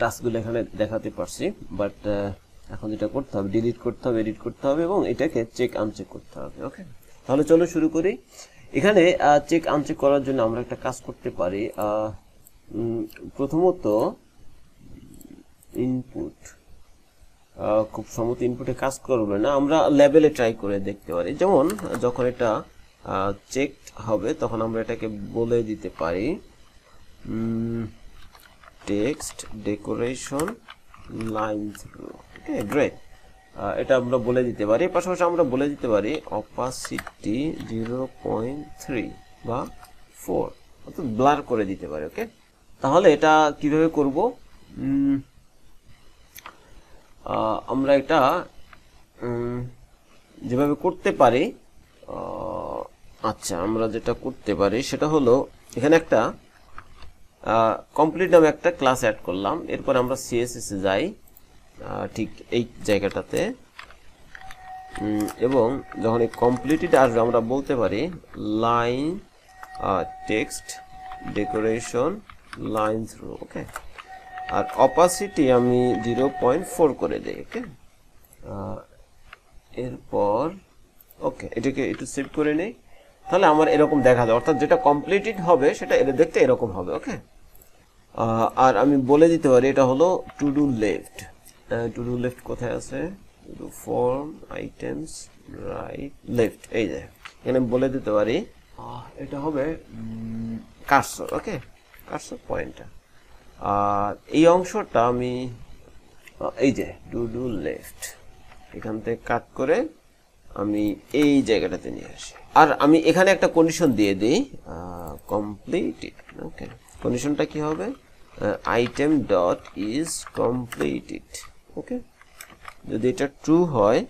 টাস্কগুলো এখানে দেখাতে পারছি বাট এখন এটা করতে হবে ডিলিট করতে হবে এডিট করতে হবে এবং এটাকে চেক আনচেক করতে হবে ওকে তাহলে চলো শুরু করি এখানে চেক আনচেক করার জন্য আমরা একটা কাজ করতে পারি প্রথমত ইনপুট খুব সম্ভবত ইনপুটে কাজ করবে না আমরা লেভেলে ট্রাই করে দেখতে পারি যেমন যখন এটা চেক হবে তখন আমরা এটাকে বলে দিতে পারি text decoration line through okay great এটা আমরা বলে দিতে পারি পাশাপাশি আমরা বলে দিতে পারি opacity 0.3 বা 4 অর্থাৎ ব্লার করে দিতে পারি ওকে তাহলে এটা কিভাবে করব আমরা এটা যেভাবে করতে পারি আচ্ছা আমরা যেটা করতে পারি সেটা হলো এখানে একটা complete নামে একটা ক্লাস এড করলাম এরপর আমরা css এ যাই ঠিক এই জায়গাটাতে এবং যখন এই কমপ্লিটেড আসবে আমরা বলতে পারি line text decoration line through okay আর opacity আমি 0.4 করে দেই ওকে এরপর ওকে এটাকে একটু সেভ করে নেই তাহলে আমার এরকম দেখা যায় অর্থাৎ যেটা কমপ্লিটেড হবে সেটা এর দেখতে এরকম হবে ওকে আর আমি বলে দিতে পারি এটা হলো টু ডু লেফট কোথায় আছে to form items right left এই যে এখানে বলে দিতে পারি এটা হবে কার্সর ওকে কার্সর পয়েন্টার আর এই অংশটা আমি এই যে টু ডু লেফট এখান থেকে কাট করে আমি এই জায়গাটাতে নিয়ে আসি আর আমি এখানে একটা কন্ডিশন দিয়ে দেই কমপ্লিটেড ওকে কন্ডিশনটা কি হবে item dot is completed okay যদি এটা ট্রু হয়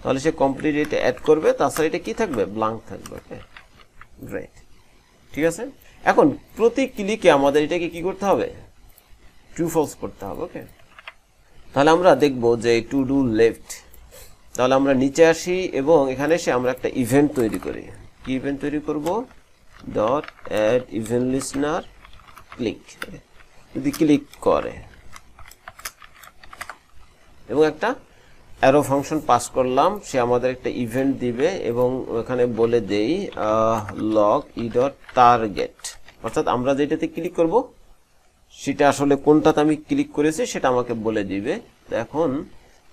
তাহলে সে কমপ্লিটেড অ্যাড করবে তাছাড়া এটা কি থাকবে ব্ল্যাঙ্ক থাকবে ওকে রাইট ঠিক আছে এখন প্রতি ক্লিকে আমাদের এটাকে কি করতে হবে ট্রু ফলস করতে হবে ওকে তাহলে আমরা দেখব যে টু ডু লেফট তাহলে আমরা নিচে আসি এবং এখানে এসে আমরা একটা ইভেন্ট তৈরি করি কি ইভেন্ট তৈরি করব dot add event listener click যদি ক্লিক করে এবং একটা অ্যারো ফাংশন পাস করলাম সে আমাদের একটা ইভেন্ট দিবে এবং এখানে বলে দেই লগ ই ডট টার্গেট অর্থাৎ আমরা যেটাতে ক্লিক করব সেটা আসলে কোনটাতে আমি ক্লিক করেছি সেটা আমাকে বলে দিবে তো এখন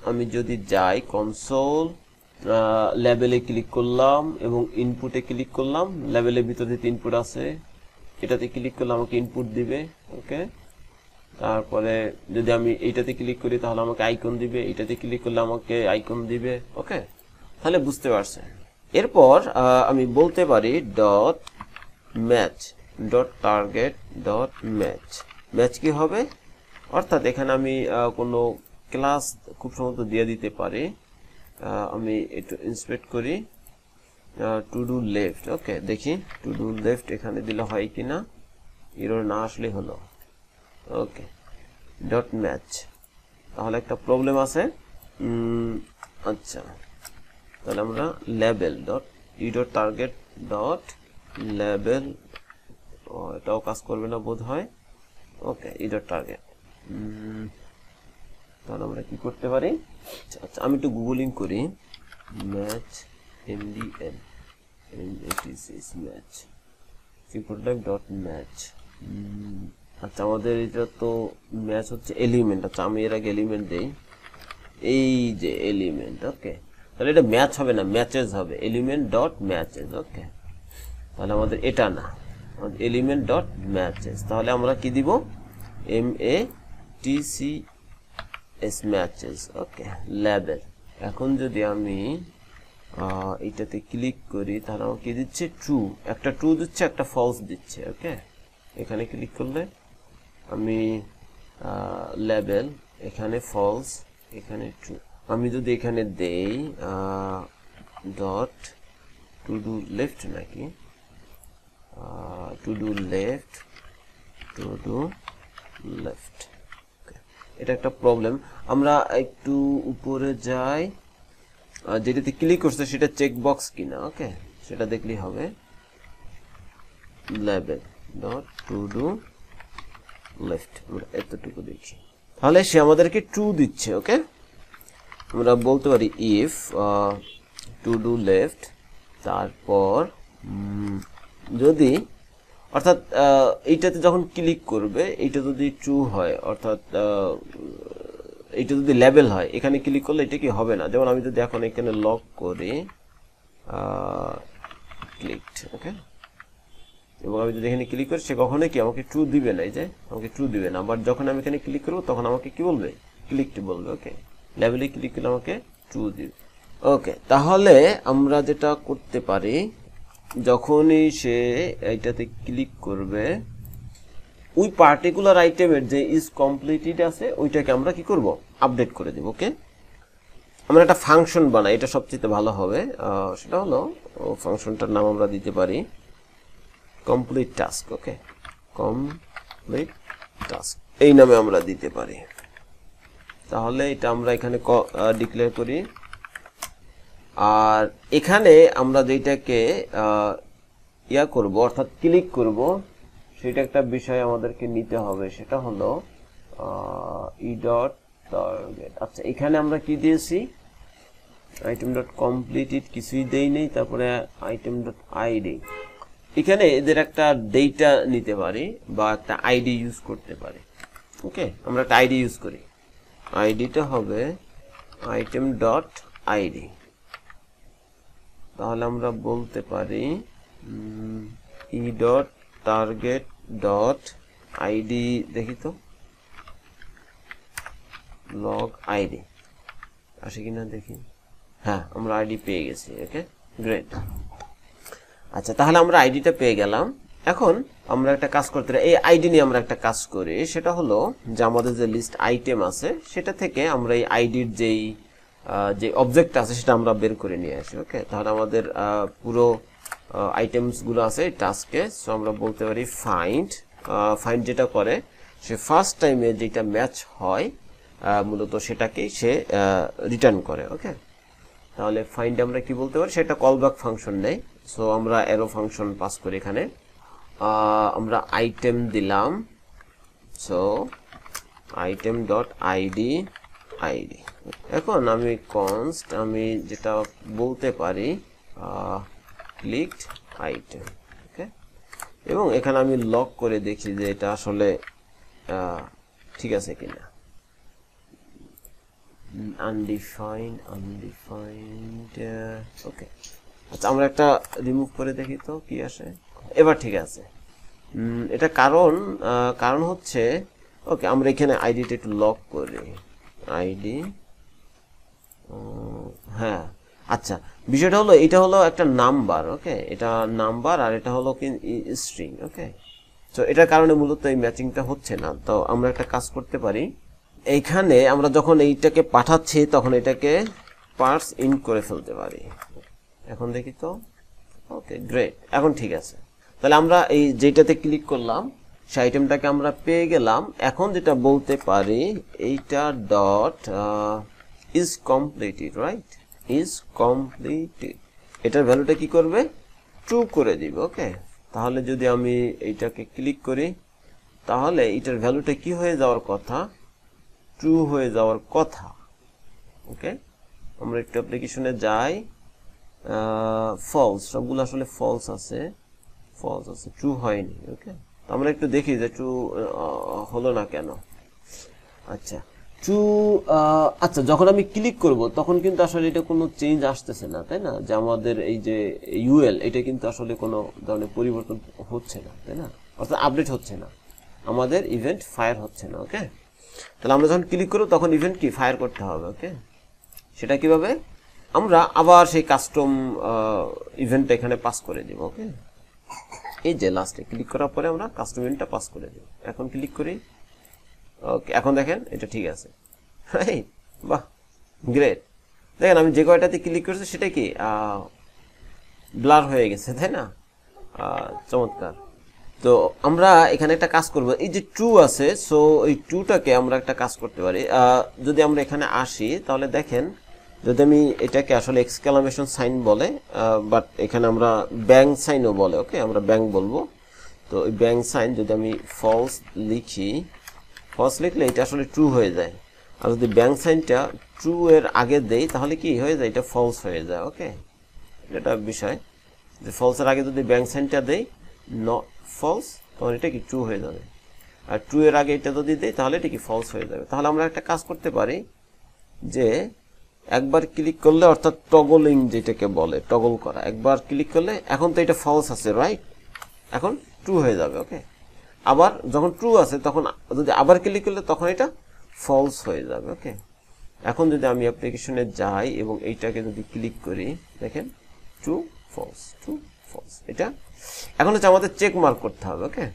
আমি যদি যাই কনসোল লেভেলে ক্লিক করলাম এবং ইনপুটে ক্লিক করলাম লেভেলের ভিতরে ইনপুট আছে এটাতে ক্লিক করলে আমাকে ইনপুট দিবে ওকে তারপরে যদি আমি এইটাতে ক্লিক করি তাহলে আমাকে আইকন দিবে এটাতে ক্লিক করলে আমাকে আইকন দিবে ওকে তাহলে বুঝতে পারছেন এরপর আমি বলতে পারি dot match dot target dot match match কি হবে অর্থাৎ এখানে আমি কোনো ক্লাস খুব সম্ভবত দিয়ে দিতে পারে আমি একটু ইন্সপেক্ট করি টু ডু লেফট ওকে দেখি টু ডু লেফট এখানে দিলে হয় কিনা এরর না আসলে হলো ওকে ডট ম্যাচ তাহলে একটা প্রবলেম আছে আচ্ছা তাহলে আমরা লেভেল ডট ই ডট টার্গেট ডট লেভেল এটাও কাজ করবে না বোধ হয় ওকে ই ডট টার্গেট তাহলে আমরা কি করতে পারি আচ্ছা আমি একটু গুগলিং করি match mdl mtcs match keyboard.match আচ্ছা আমাদের এটা তো ম্যাচ হচ্ছে এলিমেন্ট আচ্ছা আমি এর আগে এলিমেন্ট দেই এই যে এলিমেন্ট ওকে তাহলে এটা ম্যাচ হবে না ম্যাচেস হবে element.matches ওকে তাহলে আমাদের এটা না আমাদের element.matches তাহলে আমরা কি দিব m a t c matches okay level এখন যদি আমি এটাতে ক্লিক করি তাহলে আমাকে দিচ্ছে ট্রু একটা ট্রু দিচ্ছে একটা ফলস দিচ্ছে ওকে এখানে ক্লিক করলে আমি লেভেল এখানে ফলস এখানে ট্রু আমি যদি এখানে দেই ডট টু ডু লেফট নাকি টু ডু লেফট এটা একটা প্রবলেম আমরা একটু উপরে যাই যেটাতে ক্লিক করতে সেটা চেক বক্স কিনা ওকে সেটা দেখলেই হবে level dot to do left আমরা এতটুকু দিচ্ছি তাহলে সে আমাদেরকে ট্রু দিচ্ছে ওকে আমরা বলতে পারি if to do left তারপর যদি অর্থাৎ এইটাতে যখন ক্লিক করবে এটা যদি ট্রু হয় অর্থাৎ এটা যদি লেভেল হয় এখানে ক্লিক করলে এটা কি হবে না যেমন আমি যদি এখন এখানে লক করি ক্লিকড ওকে এবং আমি যদি এখানে ক্লিক করি সে কখনো কি আমাকে ট্রু দিবে না এই যে আমাকে ট্রু দিবে না বাট যখন আমি এখানে ক্লিক করব তখন আমাকে কি বলবে ক্লিকড বলবে ওকে লেভেলে ক্লিক করলে আমাকে ট্রু দিবে ওকে তাহলে আমরা যেটা করতে পারি যখনই সে এইটাতে ক্লিক করবে ওই পার্টিকুলার আইটেমের যে ইজ কমপ্লিটেড আছে ওইটাকে আমরা কি করব আপডেট করে দেব ওকে আমরা একটা ফাংশন বানাই এটা সবচেয়ে ভালো হবে সেটা হলো ফাংশনটার নাম আমরা দিতে পারি complete task okay complete task এই নামে আমরা দিতে পারি তাহলে এটা আমরা এখানে ডিক্লেয়ার করি আর এখানে আমরা যেটাকে ইয়া করব অর্থাৎ ক্লিক করব সেটা একটা বিষয় আমাদেরকে নিতে হবে সেটা হলো ই ডট টার্গেট আচ্ছা এখানে আমরা কি দিয়েছি আইটেম ডট কমপ্লিটেড কিছুই দেই নাই তারপরে আইটেম ডট আইডি এখানে এদের একটা ডেটা নিতে পারি বা একটা আইডি ইউজ করতে পারি ওকে আমরা একটা আইডি ইউজ করি আইডিটা হবে আইটেম ডট আইডি তাহলে আমরা বলতে পারি e dot target dot id দেখি তো log id আসে কিনা দেখি হ্যাঁ আমরা id পেয়ে গেছি ওকে গ্রেট আচ্ছা তাহলে আমরা আইডিটা পেয়ে গেলাম এখন আমরা একটা কাজ করতে এই আইডি নিয়ে আমরা একটা কাজ করি সেটা হলো যে আমাদের যে লিস্ট আইটেম আছে সেটা থেকে আমরা এই আইডির যেই যে অবজেক্ট আছে সেটা আমরা বের করে নিয়ে আসি ওকে তাহলে আমাদের পুরো আইটেমস গুলো আছে টাস্কে সো আমরা বলতে পারি ফাইন্ড যেটা করে সে ফার্স্ট টাইমে যেটা ম্যাচ হয় মূলত সেটাকেই সে রিটার্ন করে ওকে তাহলে ফাইন্ড আমরা কি বলতে পারি সেটা কলব্যাক ফাংশন নেই সো আমরা অ্যারো ফাংশন পাস করি এখানে আমরা আইটেম দিলাম so item dot ID ID এখন আমি কনস্ট আমি যেটা বলতে পারি ক্লিকড আইটেম ওকে এবং এখানে আমি লক করে দেখি যে এটা আসলে ঠিক আছে কিনা আনডিফাইন্ড ওকে আচ্ছা আমরা একটা রিমুভ করে দেখি তো কি আসে এবার ঠিক আছে এটা কারণ হচ্ছে ওকে আমরা এখানে আইডিটা একটু লক করি আইডি হ্যাঁ আচ্ছা বিষয়টা হলো এটা হলো একটা নাম্বার ওকে এটা নাম্বার আর এটা হলো কি স্ট্রিং ওকে সো এটার কারণে মূলত এই ম্যাচিংটা হচ্ছে না তো আমরা একটা কাজ করতে পারি এইখানে আমরা যখন এইটাকে পাঠাচ্ছি তখন এটাকে পার্স ইন করে ফেলতে পারি এখন দেখি তো ওকে গ্রেট এখন ঠিক আছে তাহলে আমরা এই যেটাতে ক্লিক করলাম সেই আইটেমটাকে আমরা পেয়ে গেলাম এখন যেটা বলতে পারি এইটা dot is completed right is completed এটার ভ্যালুটা কি করবে ট্রু করে দিবে ওকে তাহলে যদি আমি এইটাকে ক্লিক করি তাহলে এটার ভ্যালুটা কি হয়ে যাওয়ার কথা ট্রু হয়ে যাওয়ার কথা ওকে আমরা একটু অ্যাপ্লিকেশনে যাই ফলস সবগুলো আসলে ফলস আছে ট্রু হয়নি ওকে আমরা একটু দেখি যে ট্রু হলো না কেন আচ্ছা ট্রু আচ্ছা যখন আমি ক্লিক করব তখন কিন্তু আসলে এটা কোনো চেঞ্জ আসতেছে না তাই না যে আমাদের এই যে ইউএল এটা কিন্তু আসলে কোনো ধরনের পরিবর্তন হচ্ছে না তাই না অর্থাৎ আপডেট হচ্ছে না আমাদের ইভেন্ট ফায়ার হচ্ছে না ওকে তাহলে আমরা যখন ক্লিক করব তখন ইভেন্ট কি ফায়ার করতে হবে ওকে সেটা কিভাবে আমরা আবার সেই কাস্টম ইভেন্ট এখানে পাস করে দেব ওকে এই যে লাস্টে ক্লিক করার পরে আমরা কাস্টম ইভেন্টটা পাস করে দেব এখন ক্লিক করি ওকে এখন দেখেন এটা ঠিক আছে রাইট বাহ গ্রেট দেখেন আমি যে কয়টাতে ক্লিক করছি সেটা কি ব্লার হয়ে গেছে তাই না চমৎকার তো আমরা এখানে একটা কাজ করব এই যে ট্রু আছে সো এই ট্রুটাকে আমরা একটা কাজ করতে পারি যদি আমরা এখানে আসি তাহলে দেখেন যদি আমি এটাকে আসলে এক্সক্লামেশন সাইন বলে বাট এখানে আমরা ব্যাং সাইনও বলে ওকে আমরা ব্যাং বলবো তো এই ব্যাং সাইন যদি আমি ফলস লিখি, ফলস লিখলে এটা আসলে ট্রু হয়ে যায়, আর যদি ব্যাং সাইনটা ট্রু এর আগে দেই তাহলে কি হয়ে যায়, এটা ফলস হয়ে যায়। ওকে, এটা বিষয় যে ফলস এর আগে যদি ব্যাং সাইনটা দেই নট ফলস তাহলে এটা কি ট্রু হয়ে যাবে, আর ট্রু এর আগে এটা যদি দেই তাহলে এটা কি ফলস হয়ে যাবে। তাহলে আমরা একটা কাজ করতে পারি যে একবার ক্লিক করলে, অর্থাৎ টগলিং যেটাকে বলে, টগল করা, একবার ক্লিক করলে এখন তো এটা ফলস আছে রাইট, এখন ট্রু হয়ে যাবে। ওকে, আবার যখন ট্রু আছে তখন যদি আবার ক্লিক করলে তখন এটা ফলস হয়ে যাবে। ওকে, এখন যদি আমি অ্যাপ্লিকেশনে যাই এবং এইটাকে যদি ক্লিক করি, দেখেন ট্রু ফলস, ট্রু ফলস। এটা এখন হচ্ছে আমাদের চেক মার্ক করতে হবে। ওকে,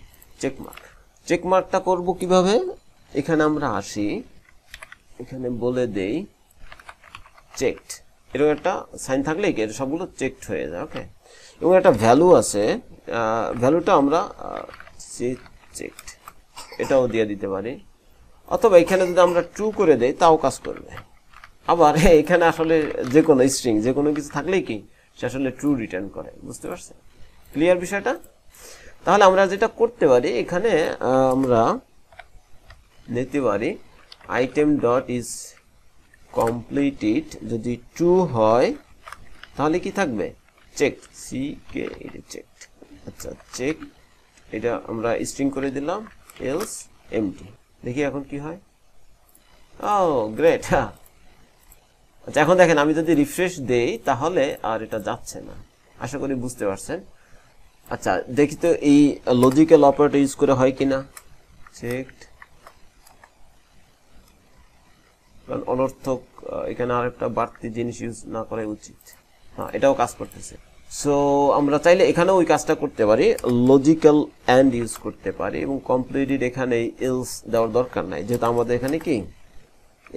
চেক মার্ক, চেক মার্কটা করব কিভাবে, এখানে আমরা আসি, এখানে বলে দেই চেকড, এরকম একটা সাইন থাকলে এর সবগুলো চেকড হয়ে যায়। ওকে, এবং একটা ভ্যালু আছে, ভ্যালুটা আমরা চেকড এটাও দিয়ে দিতে পারি, অথবা এখানে যদি আমরা ট্রু করে দেই তাও কাজ করবে। আবার এখানে আসলে যে কোনো স্ট্রিং যে কোনো কিছু থাকলেই কি সে আসলে ট্রু রিটার্ন করে, বুঝতে পারছেন ক্লিয়ার বিষয়টা। তাহলে আমরা যেটা করতে পারি, এখানে আমরা নিতে পারি আইটেম ডট ইজ কমপ্লিটেড, যদি ট্রু হয় তাহলে কি থাকবে চেক, সি কে এটা চেক, আচ্ছা চেক, এটা আমরা স্ট্রিং করে দিলাম, এলস এমটি। দেখি এখন কি হয়, ও গ্রেট। হ্যাঁ আচ্ছা, এখন দেখেন আমি যদি রিফ্রেশ দেই তাহলে আর এটা যাচ্ছে না, আশা করি বুঝতে পারছেন। আচ্ছা দেখি তো এই লজিক্যাল অপারেটর ইউজ করে হয় কিনা, চেক, কারণ অনর্থক এখানে আর একটা বাড়তি জিনিস ইউজ না করাই উচিত। হ্যাঁ এটাও কাজ করতেছে, সো আমরা চাইলে এখানে ওই কাজটা করতে পারি, লজিক্যাল অ্যান্ড ইউজ করতে পারি, এবং কমপ্লিটেড এখানে এলস দেওয়ার দরকার নাই, যেহেতু আমাদের এখানে কি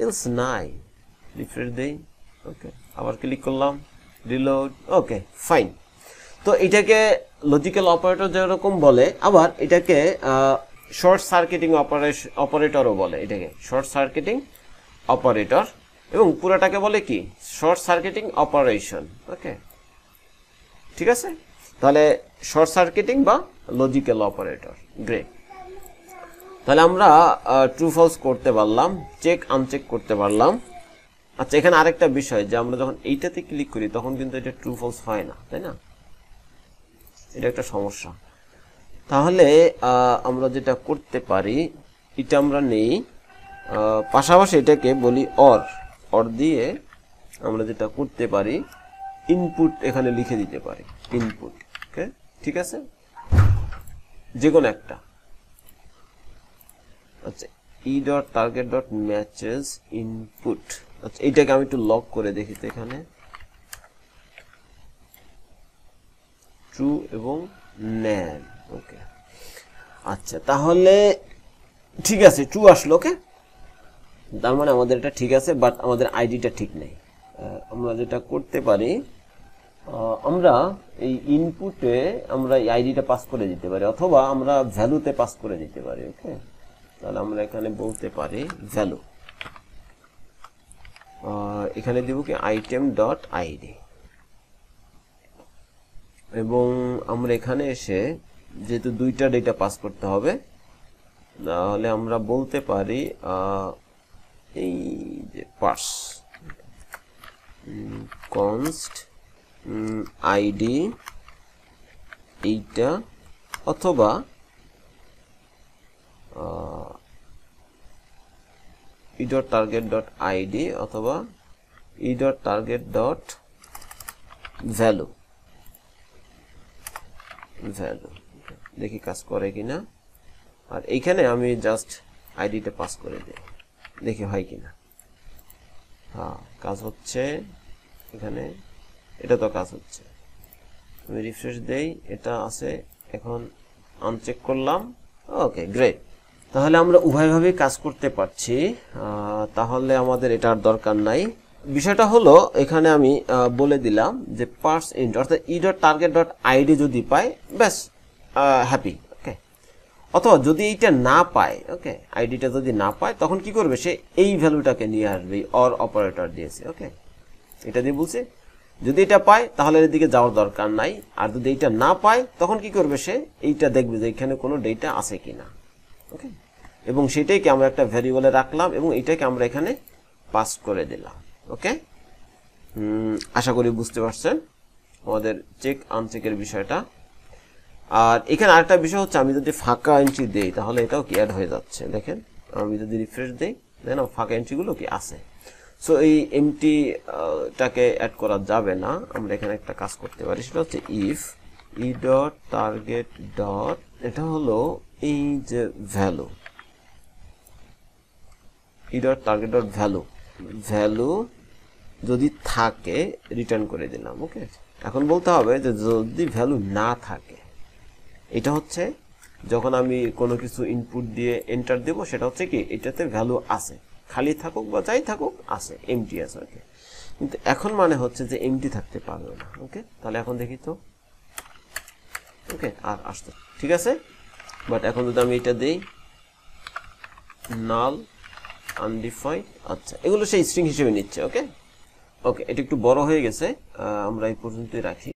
এলস নাই। রিফ্রেশ দেই, ওকে আবার ক্লিক করলাম, রিলোড, ওকে ফাইন। তো এটাকে লজিক্যাল অপারেটর যেরকম বলে, আবার এটাকে শর্ট সার্কিটিং অপারেটরও বলে, এটাকে শর্ট সার্কিটিং অপারেটর, এবং পুরাটাকে বলে কি শর্ট সার্কিটিং অপারেশন। ওকে ঠিক আছে, তাহলে শর্ট সার্কিটিং বা লজিক্যাল অপারেটর, গ্রেট। তাহলে আমরা ট্রু ফলস করতে পারলাম, চেক আনচেক করতে পারলাম। আচ্ছা এখানে আরেকটা বিষয় যে আমরা যখন এইটাতে ক্লিক করি তখন কিন্তু এটা ট্রু ফলস হয় না, তাই না, এটা একটা সমস্যা। তাহলে আমরা যেটা করতে পারি, এটা আমরা নেই, পাশাপাশি এটাকে বলি অর, অর দিয়ে আমরা যেটা করতে পারি ইনপুট এখানে লিখে দিতে পারি, ইনপুট। ওকে ঠিক আছে, যে কোনো একটা, আচ্ছা e dot target dot matches input. আচ্ছা এইটাকে আমি একটু লক করে দেখি তো, এখানে ট্রু এবং ন্যান। ওকে আচ্ছা তাহলে ঠিক আছে, ট্রু আসলো। ওকে তার মানে আমাদের এটা ঠিক আছে, বাট আমাদের আইডিটা ঠিক নেই। আমরা যেটা করতে পারি, আমরা এই ইনপুটে আমরা এই আইডিটা পাস করে দিতে পারি, অথবা আমরা ভ্যালুতে পাস করে দিতে পারি। ওকে তাহলে আমরা এখানে বলতে পারি ভ্যালু, এখানে দিব কি আইটেম ডট আইডি, এবং আমরা এখানে এসে যেহেতু দুইটা ডেটা পাস করতে হবে, তাহলে আমরা বলতে পারি এই যে পাস কনস্ট আইডি এইটা, অথবা e dot target dot ID, অথবা e dot target dot value, value দেখি কাজ করে কিনা। আর এইখানে আমি জাস্ট আইডিটা পাস করে দিই, দেখি হয় কিনা। হ্যাঁ কাজ হচ্ছে, এখানে এটা তো কাজ হচ্ছে, আমি রিফ্রেশ দেই, এটা আছে, এখন আনচেক করলাম, ওকে গ্রেট। তাহলে আমরা উভয়ভাবেই কাজ করতে পারছি, তাহলে আমাদের এটার দরকার নাই। বিষয়টা হলো এখানে আমি বলে দিলাম যে পার্স ইন্ট, অর্থাৎ e dot target dot ID যদি পাই ব্যাস হ্যাপি, অথবা যদি এইটা না পায়, ওকে আইডিটা যদি না পায় তখন কি করবে, সে এই ভ্যালুটাকে নিয়ে আসবে, অর অপারেটর দিয়েছে। ওকে এটা দিয়ে বলছে যদি এটা পায় তাহলে এর দিকে যাওয়ার দরকার নাই আর যদি এটা না পায় তখন কি করবে সে এইটা দেখবে যে এখানে কোনো ডেটা আছে কিনা ওকে এবং সেটাকে আমরা একটা ভেরিয়েবলে রাখলাম এবং এটাকে আমরা এখানে পাস করে দিলাম ওকে আশা করি বুঝতে পারছেন আমাদের চেক আনচেকের বিষয়টা আর এখানে আরেকটা বিষয় হচ্ছে আমি যদি ফাঁকা এন্ট্রি দেই তাহলে এটাও কি অ্যাড হয়ে যাচ্ছে দেখেন আমি যদি রিফ্রেশ দেই দেন ফাঁকা এন্ট্রি গুলো কি আছে সো এই এমটি টাকে অ্যাড করা যাবে না আমরা এখানে একটা কাজ করতে পারি সেটা হচ্ছে if e dot target dot এটা হলো এই যে value e dot target dot value value যদি থাকে রিটার্ন করে দিলাম ওকে এখন বলতে হবে যে যদি ভ্যালু না থাকে এটা হচ্ছে যখন আমি কোনো কিছু ইনপুট দিয়ে এন্টার দেব সেটা হচ্ছে কি এটাতে ভ্যালু আছে খালি থাকুক বা যাই থাকুক আছে এমটি আছে ওকে কিন্তু এখন মানে হচ্ছে যে এমটি থাকতে পারবে না ওকে তাহলে এখন দেখি তো ওকে আর আসছে ঠিক আছে বাট এখন যদি আমি এটা দেই নাল আনডিফাইন্ড আচ্ছা এগুলো সেই স্ট্রিং হিসেবে নিচ্ছে ওকে ওকে এটা একটু বড় হয়ে গেছে আমরা এই পর্যন্তই রাখি